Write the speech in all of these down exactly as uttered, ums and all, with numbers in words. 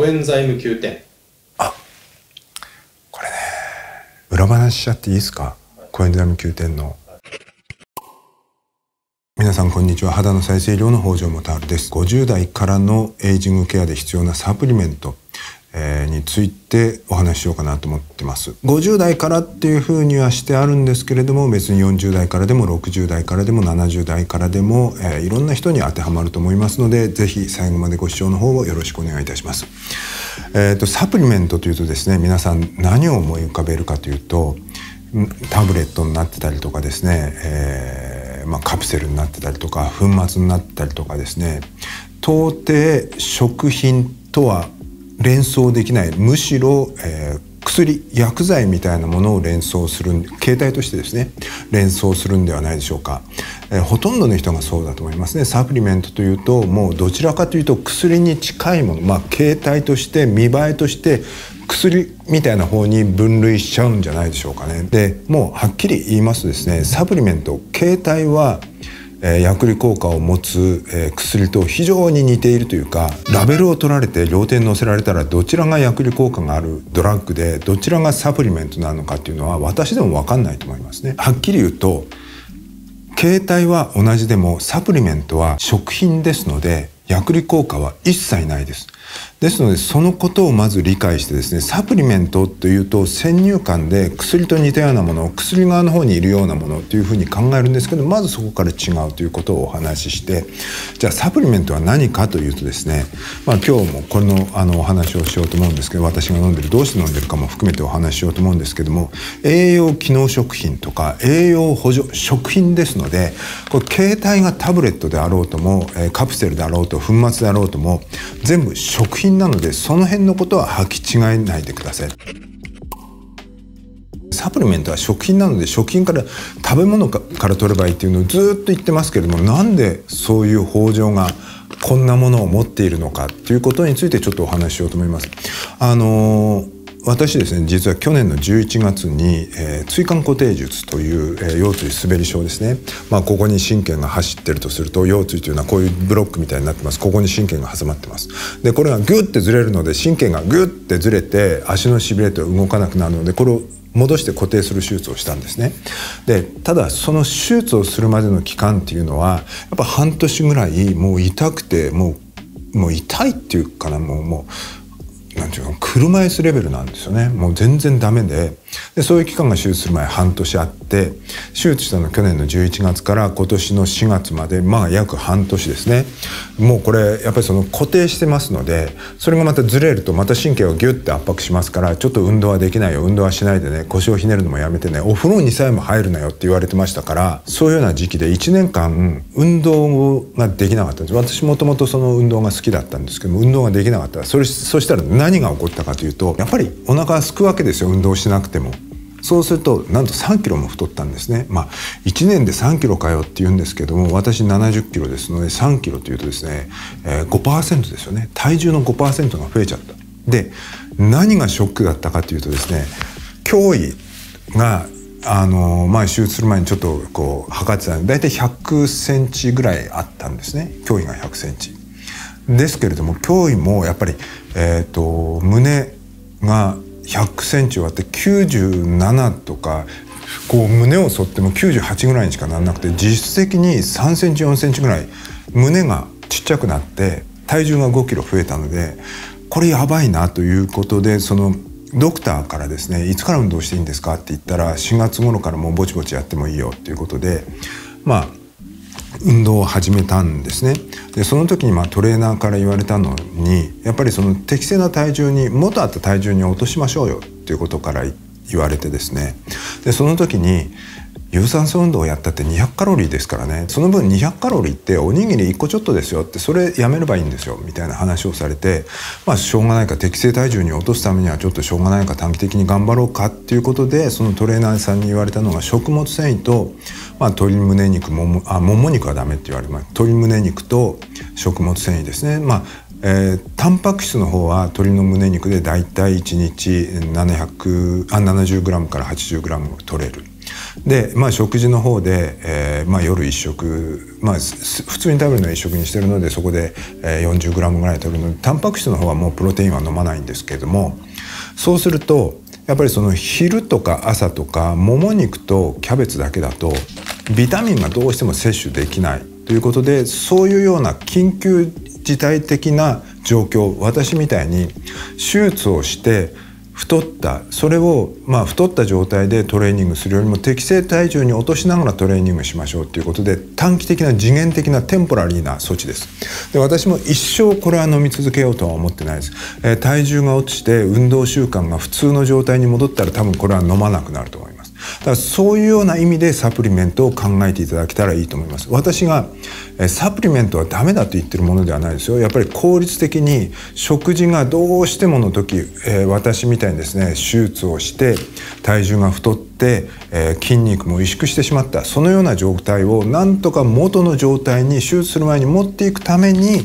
コエンザイムきゅうてん。あ、これね、裏話しちゃっていいですか、はい、コエンザイムきゅうてんの。皆さんこんにちは。肌の再生医療の北条元春です。ごじゅう代からのエイジングケアで必要なサプリメントについてお話ししようかなと思ってます。ごじゅう代からっていうふうにはしてあるんですけれども、別によんじゅう代からでもろくじゅう代からでもななじゅう代からでも、えー、いろんな人に当てはまると思いますので、ぜひ最後までご視聴の方をよろしくお願いいたします。えーと、サプリメントというとですね、皆さん何を思い浮かべるかというと、タブレットになってたりとかですね、えーまあ、カプセルになってたりとか粉末になってたりとかですね、到底食品とは連想できない、むしろ、えー、薬薬剤みたいなものを連想する、形態としてですね連想するんではないでしょうか。えー、ほとんどの人がそうだと思いますね。サプリメントというと、もうどちらかというと薬に近いもの、まあ、形態として見栄えとして薬みたいな方に分類しちゃうんじゃないでしょうかね。でもうはっきり言いますとですね、サプリメント形態は、えー、薬理効果を持つ、えー、薬と非常に似ているというか、ラベルを取られて両手に載せられたら、どちらが薬理効果があるドラッグでどちらがサプリメントなのかっていうのは、私でも分かんないと思いますね。はっきり言うと形態は同じでも、サプリメントは食品ですので薬理効果は一切ないです。ですので、そのことをまず理解してですね、サプリメントというと先入観で薬と似たようなもの、薬側の方にいるようなものというふうに考えるんですけど、まずそこから違うということをお話しして、じゃあサプリメントは何かというとですね、まあ、今日もこれのあのお話をしようと思うんですけど、私が飲んでる、どうして飲んでるかも含めてお話ししようと思うんですけども、栄養機能食品とか栄養補助食品ですので、これ形態がタブレットであろうともカプセルであろうと粉末であろうとも全部食品なので、その辺のことは履き違えないでください。サプリメントは食品なので、食品から食べ物から取ればいいっていうのをずっと言ってますけれども、なんでそういう法上がこんなものを持っているのかっていうことについてちょっとお話ししようと思います。あのー私ですね、実は去年のじゅういちがつに、えー、椎間固定術という、えー、腰椎滑り症ですね、まあ、ここに神経が走ってるとすると、腰椎というのはこういうブロックみたいになってます。ここに神経が挟まってます。でこれがグッてずれるので、神経がグッてずれて足のしびれと動かなくなるので、これを戻して固定する手術をしたんですね。でただその手術をするまでの期間っていうのは、やっぱ半年ぐらいもう痛くて、もう、もう痛いっていうかな、もうもう。なんていうの、車椅子レベルなんですよね。もう全然ダメで、でそういう期間が手術する前半年あって、手術したの去年のじゅういちがつから今年のしがつまで、まあ約半年ですね。もうこれやっぱりその固定してますので、それがまたずれるとまた神経をギュッて圧迫しますから、ちょっと運動はできないよ、運動はしないでね、腰をひねるのもやめてね、お風呂にさえも入るなよって言われてましたから、そういうような時期でいちねんかん運動ができなかったんです。私もともとその運動が好きだったんですけども、運動ができなかった。それ、そしたら何何が起こったかというと、やっぱりお腹がすくわけですよ、運動しなくても。そうするとなんとさんキロも太ったんですね。まあいちねんでさんキロかよって言うんですけども、私ななじゅっキロですので、さんキロというとですね、えー、ごパーセント ですよね。体重の ごパーセント が増えちゃった。で何がショックだったかというとですね、脅威があの前手術する前にちょっとこう測ってたので、大体ひゃくセンチぐらいあったんですね。脅威がひゃくセンチですけれども、脅威もやっぱり、えー、と胸がひゃくセンチ割ってきゅうじゅうななとか、こう胸を反ってもきゅうじゅうはちぐらいにしかならなくて、実質的にさんセンチよんセンチぐらい胸がちっちゃくなって、体重がごキロ増えたので、これやばいなということで、そのドクターからですね、いつから運動していいんですかって言ったら、しがつ頃からもうぼちぼちやってもいいよっていうことで、まあ運動を始めたんですね。でその時にまあトレーナーから言われたのに、やっぱりその適正な体重に、元あった体重に落としましょうよっていうことから言われてですね、でその時に有酸素運動をやったってにひゃくカロリーですからね、その分にひゃくカロリーっておにぎりいっこちょっとですよって、それやめればいいんですよみたいな話をされて、まあしょうがないか、適正体重に落とすためにはちょっとしょうがないか、短期的に頑張ろうかっていうことで、そのトレーナーさんに言われたのが、食物繊維と、まあ、鶏胸肉、もも、あ、もも肉はダメって言われます。鶏胸肉と食物繊維ですね。まあえー、タンパク質の方は鶏の胸肉でだいたいいちにちななひゃく、あ、ななじゅうグラムからはちじゅうグラム取れる。で、まあ、食事の方で、えーまあ、夜いっしょく、まあ、普通に食べるのはいっしょくにしてるのでそこで よんじゅうグラム ぐらい取るのでタンパク質の方はもうプロテインは飲まないんですけれども、そうするとやっぱりその昼とか朝とかもも肉とキャベツだけだとビタミンがどうしても摂取できないということで、そういうような緊急事態的な状況、私みたいに手術をして太った、それをまあ太った状態でトレーニングするよりも適正体重に落としながらトレーニングしましょうということで、短期的な時限的なテンポラリーな措置です。で、私も一生これは飲み続けようとは思ってないです、えー、体重が落ちて運動習慣が普通の状態に戻ったら多分これは飲まなくなると思います。だからそういうような意味でサプリメントを考えていただけたらいいと思います。私がサプリメントはダメだと言ってるものではないですよ。やっぱり効率的に食事がどうしてもの時、えー、私みたいにですね手術をして体重が太って、えー、筋肉も萎縮してしまった、そのような状態をなんとか元の状態に手術する前に持っていくために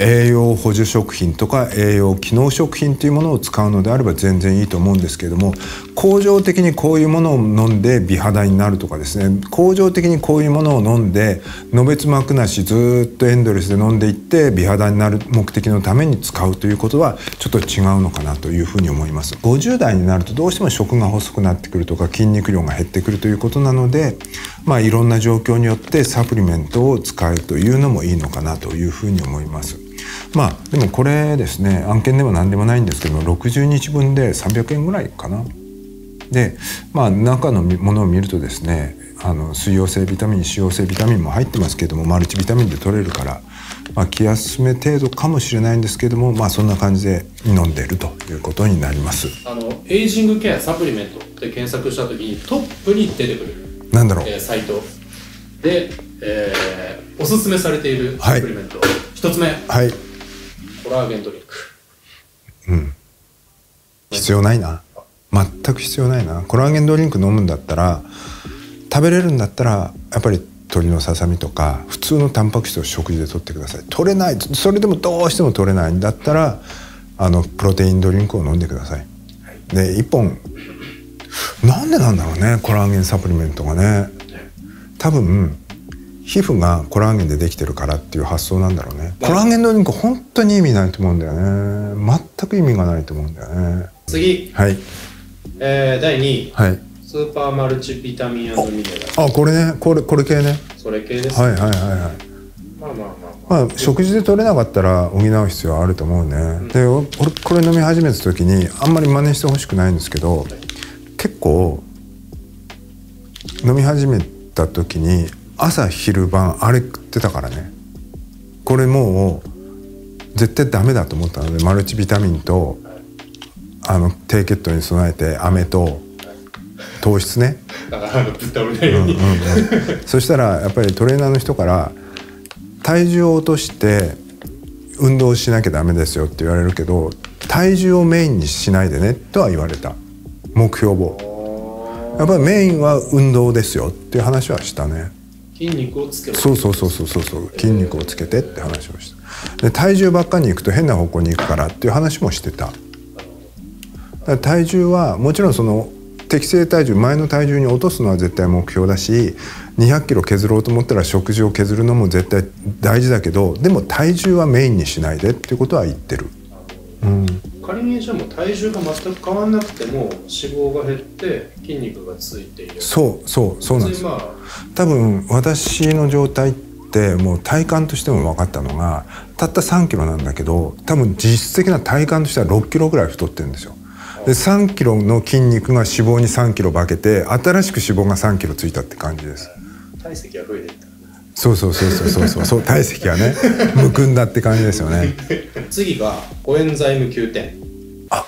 栄養補助食品とか栄養機能食品というものを使うのであれば全然いいと思うんですけれども、恒常的にこういうものを飲んで美肌になるとかですね、恒常的にこういうものを飲んでのべつ幕なしずっとエンドレスで飲んでいって美肌になる目的のために使うということはちょっと違うのかなというふうに思います。ごじゅうだいになるとどうしても食が細くなってくるとか筋肉量が減ってくるということなので、まあいろんな状況によってサプリメントを使うというのもいいのかなというふうに思います。まあでもこれですね、案件でも何でもないんですけどろくじゅうにちぶんでさんびゃくえんぐらいかな。で、まあ、中のものを見るとですね、あの水溶性ビタミン、脂溶性ビタミンも入ってますけどもマルチビタミンで取れるから、まあ、気休め程度かもしれないんですけども、まあ、そんな感じで飲んでいるということになります。あのエイジングケアサプリメントって検索した時にトップに出てくるなんだろう、えー、サイトで、えー、おすすめされているサプリメント、はい、ひとつめ、はい、コラーゲンドリンク。うん、必要ないな、全く必要ないな。コラーゲンドリンク飲むんだったら、食べれるんだったらやっぱり鶏のささみとか普通のタンパク質を食事で摂ってください。取れない、それでもどうしても取れないんだったらあのプロテインドリンクを飲んでください、はい、でいっぽんなんでなんだろうねコラーゲンサプリメントがね、多分皮膚がコラーゲンでできてるからっていう発想なんだろうね。コラーゲンドリンク本当に意味ないと思うんだよね。全く意味がないと思うんだよね。次、はい、えー、だいにい、はい、スーパーマルチビタミン&ミネラル。あ、これね、これこれ系ね。それ系です、ね。はいはいはいはい。まあまあまあ、まあ、食事で取れなかったら補う必要はあると思うね。うん、で、俺これ飲み始めた時にあんまり真似してほしくないんですけど、はい、結構飲み始めた時に朝昼晩あれ食ってたからね。これもう絶対ダメだと思ったのでマルチビタミンと。あの低血糖に備えて飴と糖質ね。そしたらやっぱりトレーナーの人から体重を落として運動しなきゃダメですよって言われるけど体重をメインにしないでねとは言われた。目標をやっぱりメインは運動ですよっていう話はしたね。筋肉をつけて、そうそうそうそうそうそう筋肉をつけてって話をした。で体重ばっかりいくと変な方向に行くからっていう話もしてた。体重はもちろんその適正体重、前の体重に落とすのは絶対目標だしにひゃくキロ削ろうと思ったら食事を削るのも絶対大事だけど、でも体重はメインにしないでっていうことは言ってる。うん、仮にじゃあもう体重が全く変わらなくても脂肪が減って筋肉がついている。そうそうそうなんです、まあ、多分私の状態ってもう体感としても分かったのがたったさんキロなんだけど多分実質的な体感としてはろっキロぐらい太ってるんですよ。でさんキロの筋肉が脂肪にさんキロ化けて新しく脂肪がさんキロついたって感じです。体積は増えていった、ね、そうそうそうそうそうそう体積はねむくんだって感じですよね。次がコエンザイムキューテン。あ、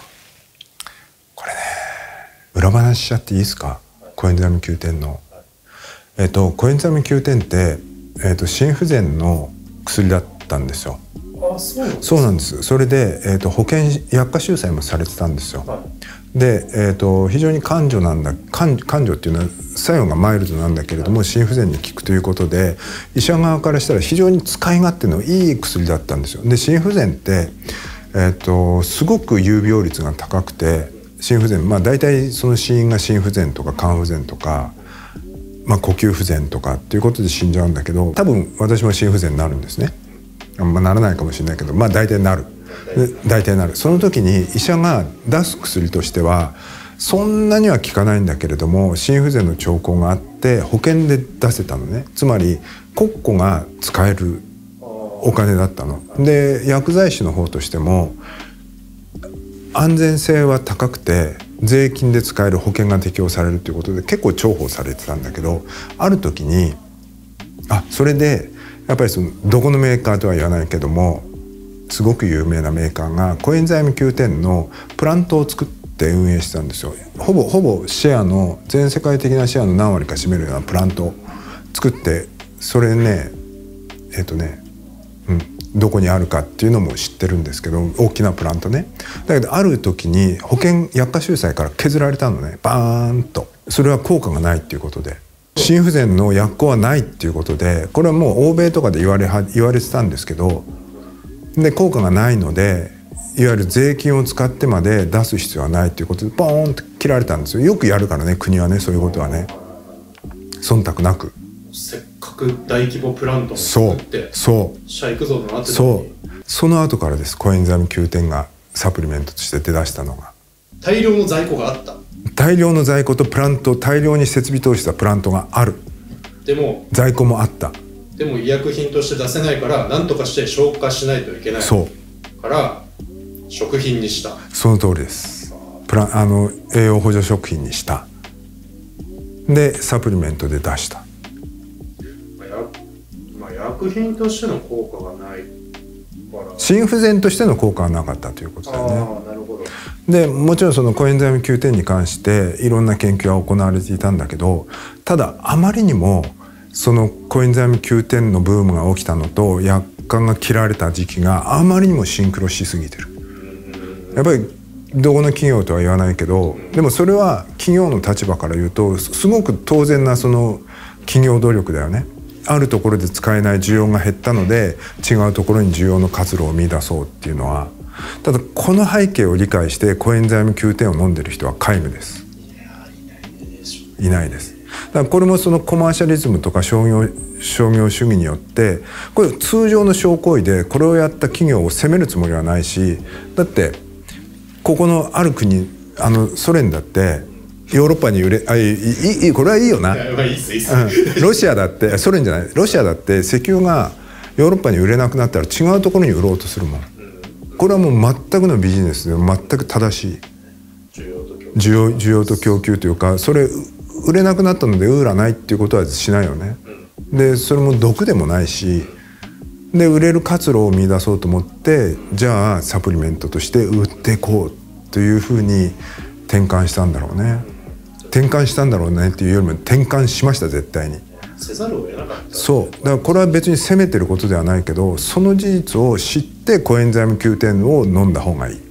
これね裏話しちゃっていいですか、はい、コエンザイムキューテンの、はい、えっとコエンザイムキューテンって、えっと、心不全の薬だったんですよ。あ、そうなんです。そうなんです。それで、えーと、保険薬価修正もされてたんですよ。はい、で、えーと、非常に感情なんだ感情っていうのは作用がマイルドなんだけれども、はい、心不全に効くということで医者側からしたら非常に使い勝手のいい薬だったんですよ。で心不全って、えーと、すごく有病率が高くて心不全、まあ、大体その死因が心不全とか肝不全とか、まあ、呼吸不全とかっていうことで死んじゃうんだけど、多分私も心不全になるんですね。あんまならないかもしれないけど、まあ大体なる。大体なる。その時に医者が出す薬としてはそんなには効かないんだけれども、心不全の兆候があって保険で出せたのね。つまり国庫が使えるお金だったの。で薬剤師の方としても安全性は高くて税金で使える保険が適用されるということで結構重宝されてたんだけど、ある時にあそれでやっぱりそのどこのメーカーとは言わないけどもすごく有名なメーカーがコエンザイム キューテン のプラントを作って運営してたんですよ。ほぼほぼシェアの全世界的なシェアの何割か占めるようなプラントを作って、それねえっとねどこにあるかっていうのも知ってるんですけど、大きなプラントね。だけどある時に保険薬価収載から削られたのね、バーンと。それは効果がないっていうことで、心不全の薬効はないっていうことで、これはもう欧米とかで言われは言われてたんですけど、で効果がないのでいわゆる税金を使ってまで出す必要はないっていうことでバーンと切られたんですよ。よくやるからね国はね、そういうことはね忖度なく。せっかく大規模プラントを作って社行くぞとなってたのに、その後からですコエンザイム キューテン がサプリメントとして出だしたのが。大量の在庫があった。大量の在庫とプラント、大量に設備投資したプラントがある。でも在庫もあった。でも医薬品として出せないから何とかして消化しないといけないから食品にした。その通りです。プランあの栄養補助食品にした。でサプリメントで出した。薬品としての効果がないから心不全としての効果はなかったということだよね。なるほど。でもちろんそのコエンザイム キューテン に関していろんな研究は行われていたんだけど、ただあまりにもそのコエンザイム キューテン のブームが起きたのと薬管が切られた時期があまりにもシンクロしすぎてる。やっぱりどこの企業とは言わないけど、でもそれは企業の立場から言うとすごく当然なその企業努力だよね。あるところで使えない需要が減ったので違うところに需要の活路を見出そうっていうのは、ただこの背景を理解してコエンザイム キューテン を飲んでる人は皆無です。いないです。だからこれもそのコマーシャリズムとか商業商業主義によって、これ通常の商行為でこれをやった企業を責めるつもりはないし、だってここのある国あのソ連だってヨーロッパに売れあいいいこれはいいよな。ロシアだってソ連じゃない、ロシアだって石油がヨーロッパに売れなくなったら違うところに売ろうとするもん。これはもう全くのビジネスで全く正しい需要需要と供給というか、それ売れなくなったので売らないっていうことはしないよね。でそれも毒でもないし、で売れる活路を見出そうと思ってじゃあサプリメントとして売っていこうというふうに転換したんだろうね。転換したんだろうねっていうよりも転換しました絶対に。せざるを得なかった。そうだからこれは別に責めてることではないけど、その事実を知ってコエンザイム キューテン を飲んだ方がいい。